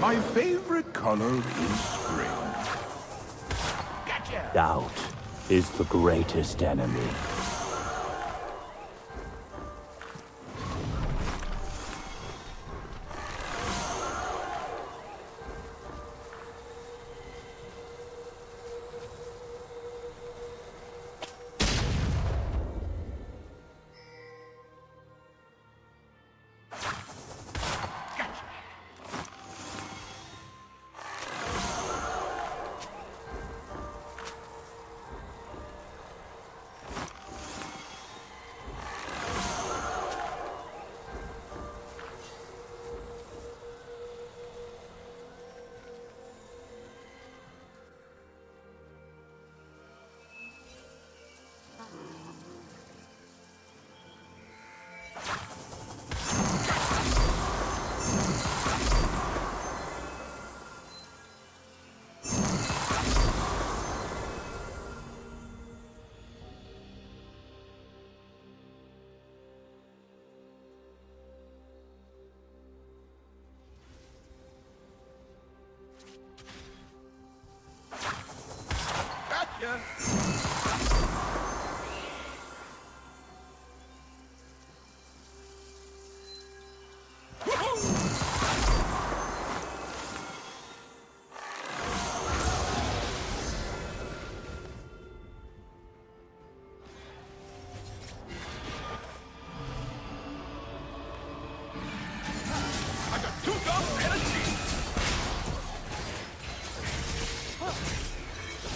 My favorite color is spring. Gotcha. Doubt is the greatest enemy.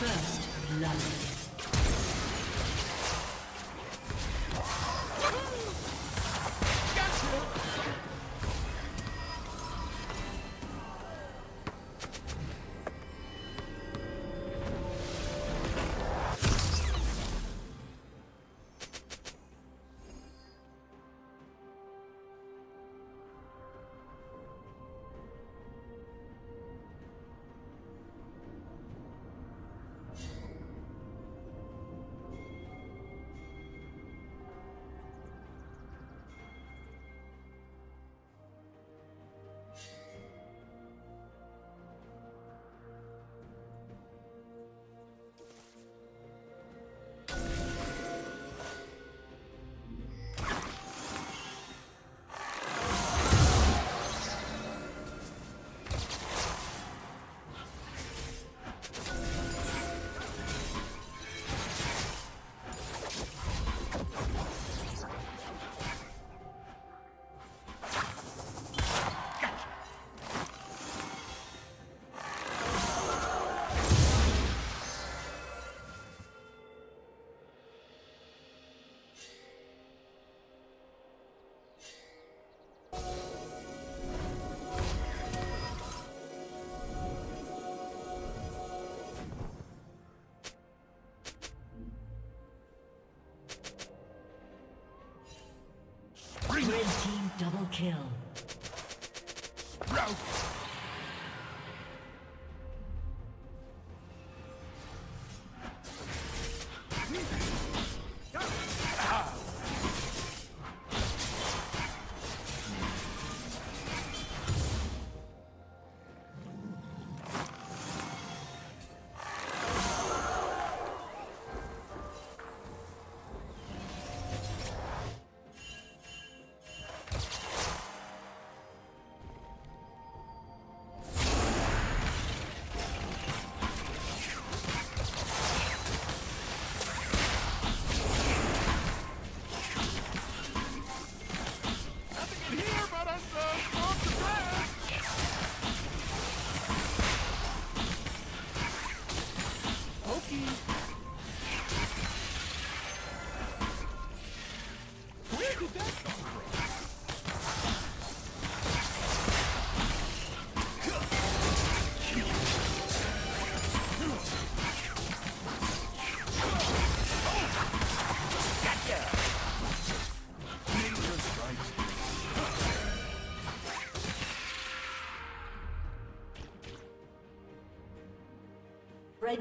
First love. Red team double kill. Route. The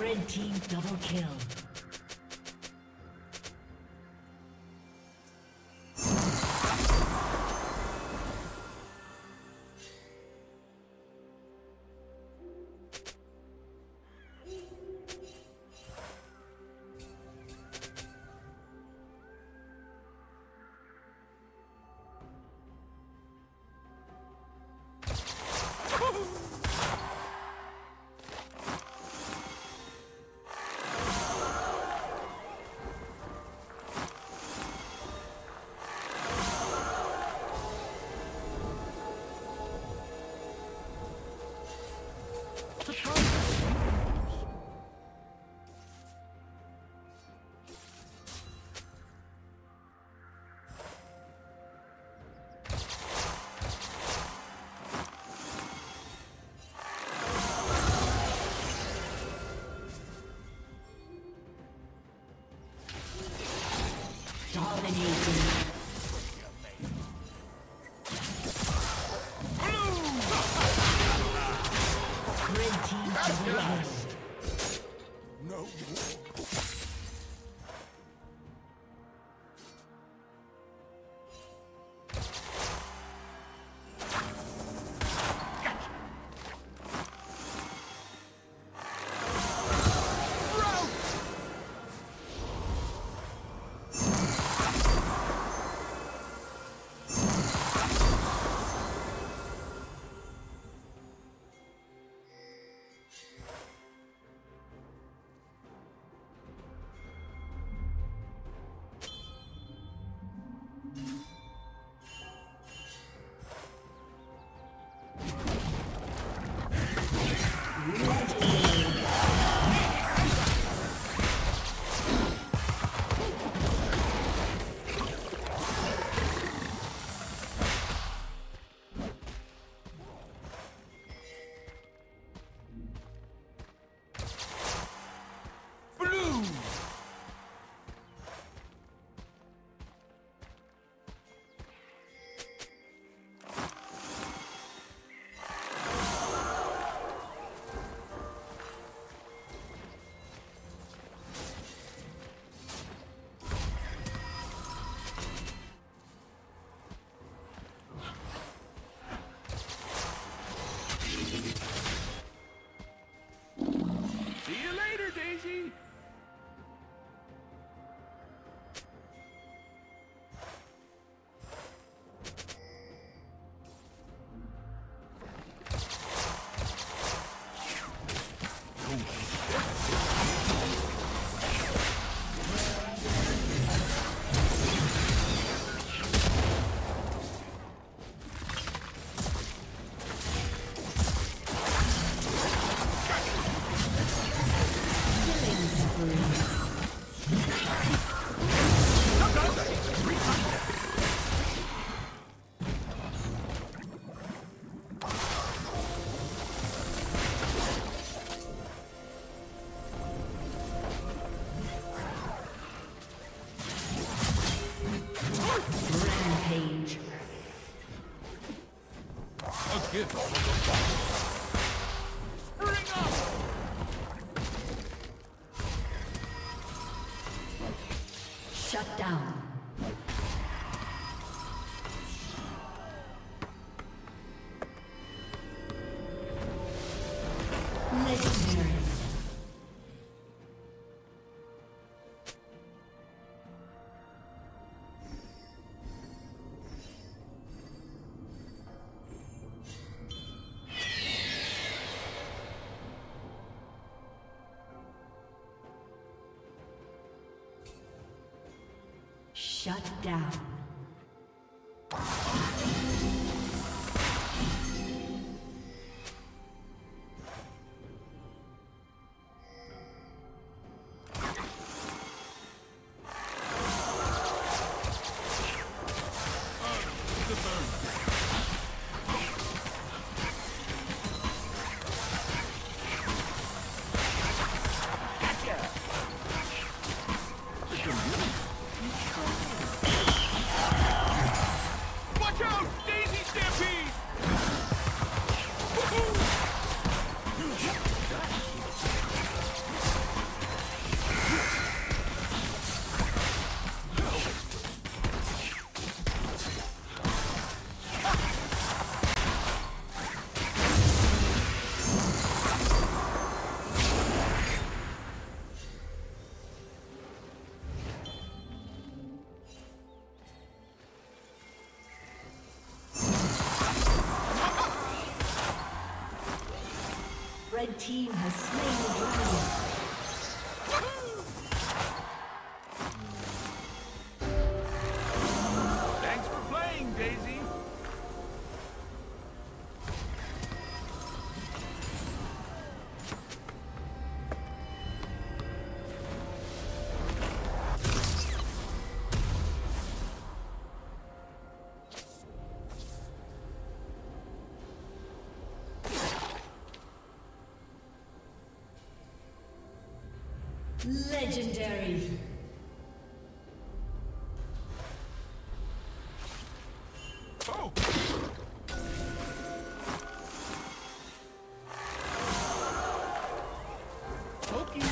Red team double kill. Dominating. Shut down. Shut down. Gotcha. team has slain the dragon. Legendary. Oh. Okay.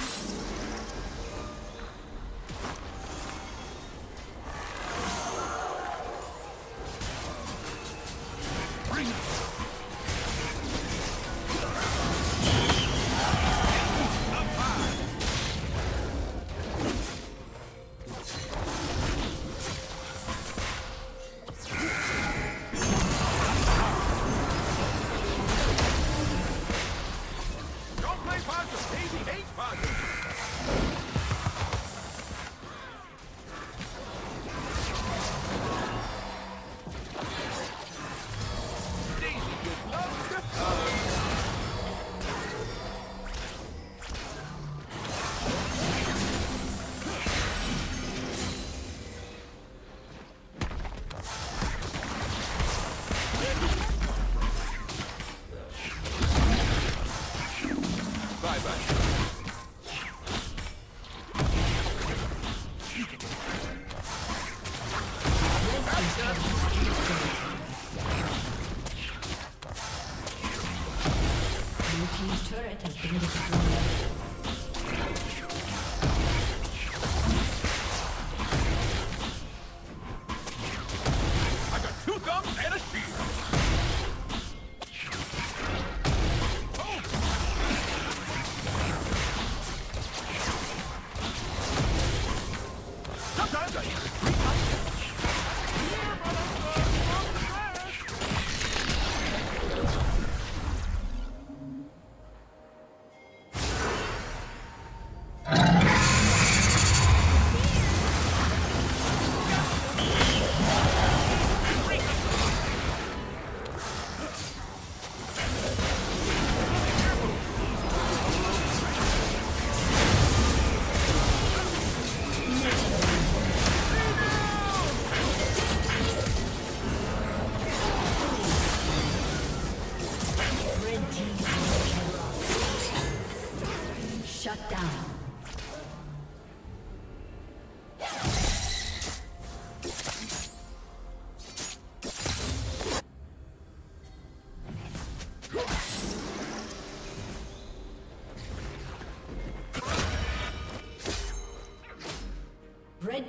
Shut down. Red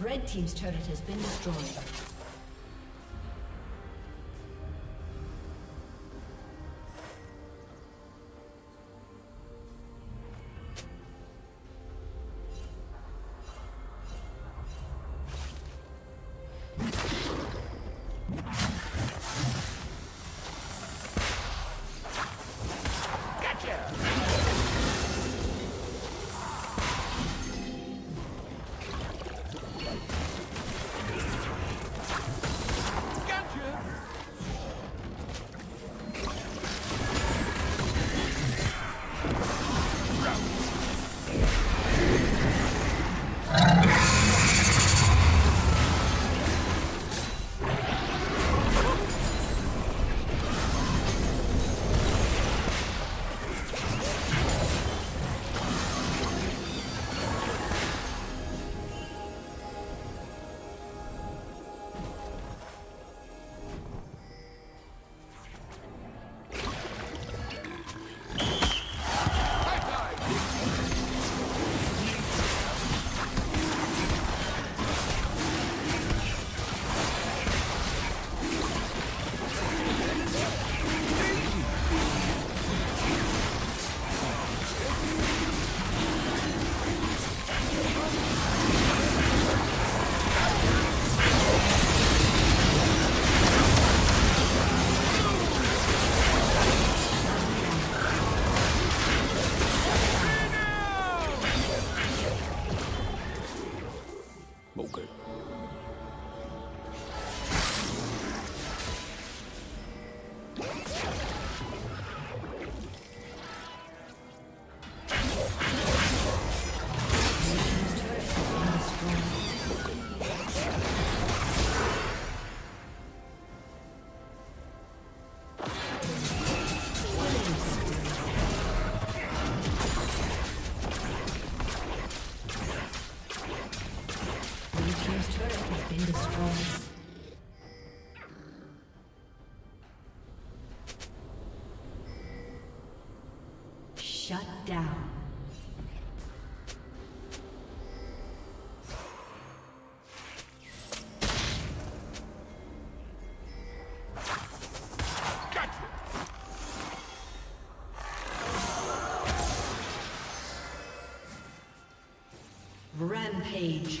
Red team's turret has been destroyed. Shut down. Rampage.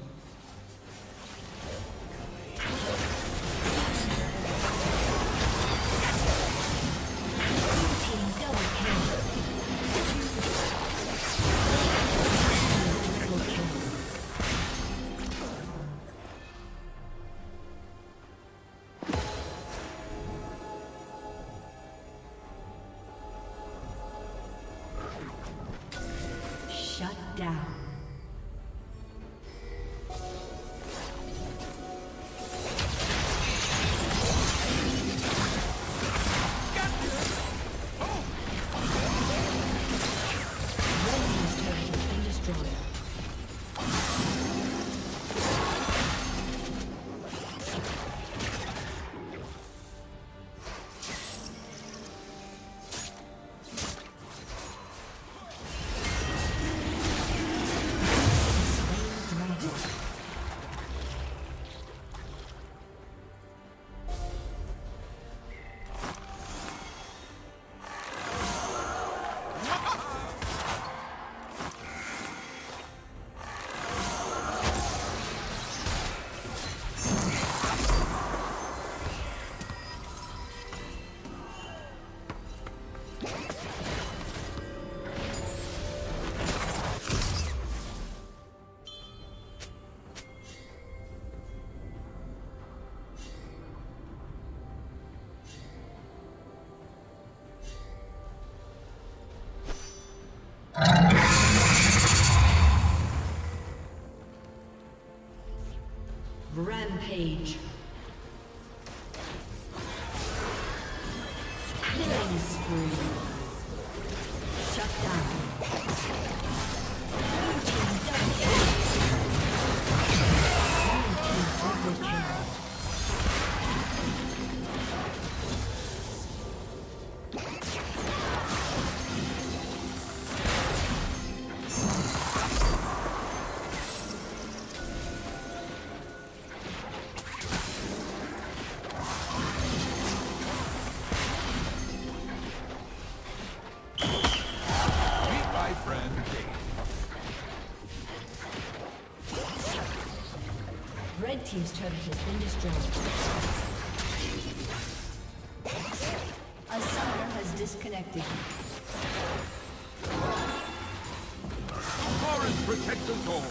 Rampage. Killing spree. Shut down. Blue team double kill. Blue team team's turret has been destroyed. A summoner has disconnected. Forest protects us all.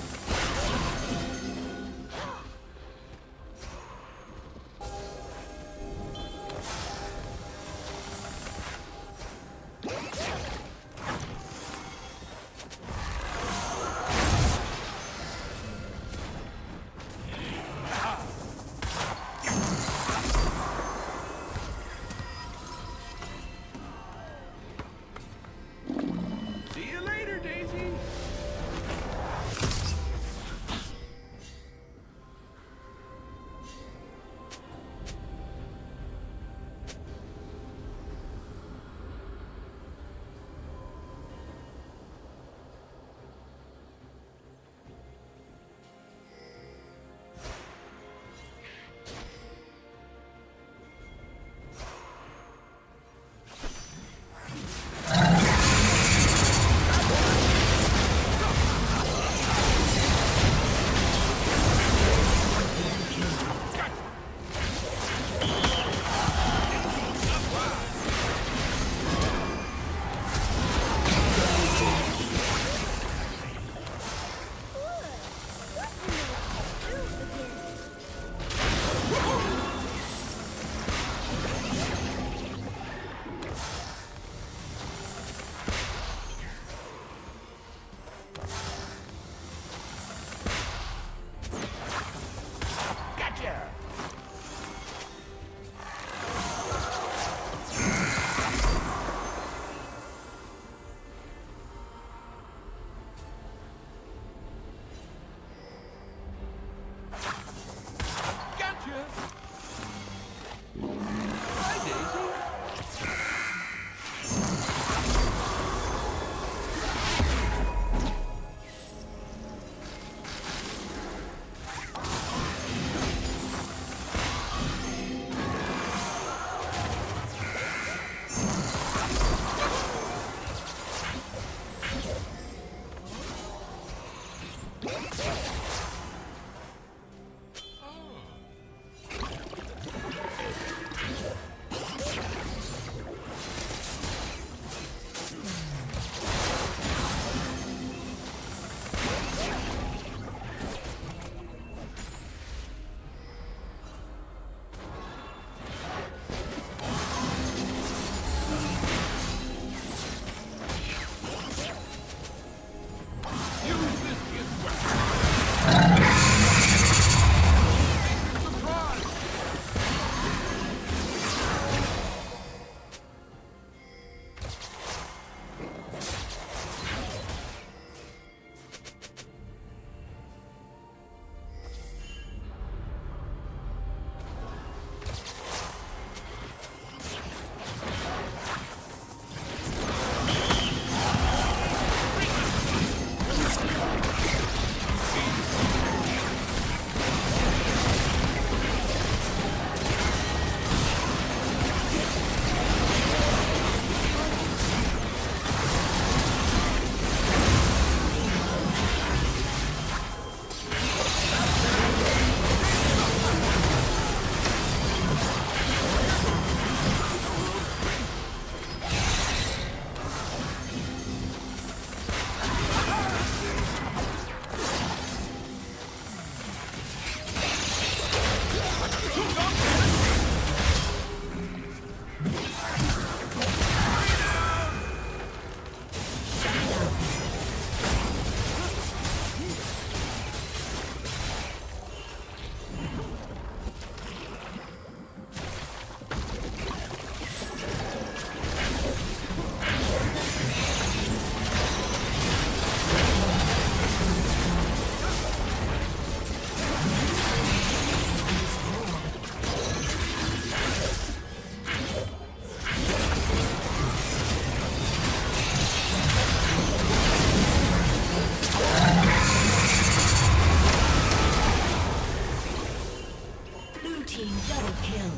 team double kill.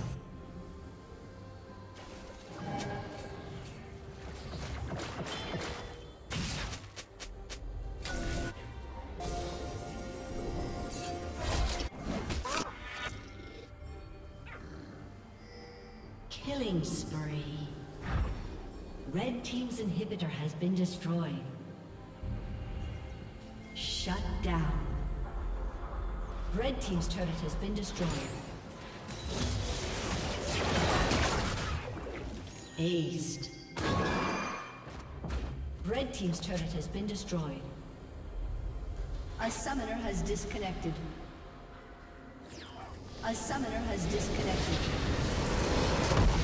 Killing spree. Red team's inhibitor has been destroyed. Shut down. Red team's turret has been destroyed. Aced. Red team's turret has been destroyed. A summoner has disconnected. A summoner has disconnected.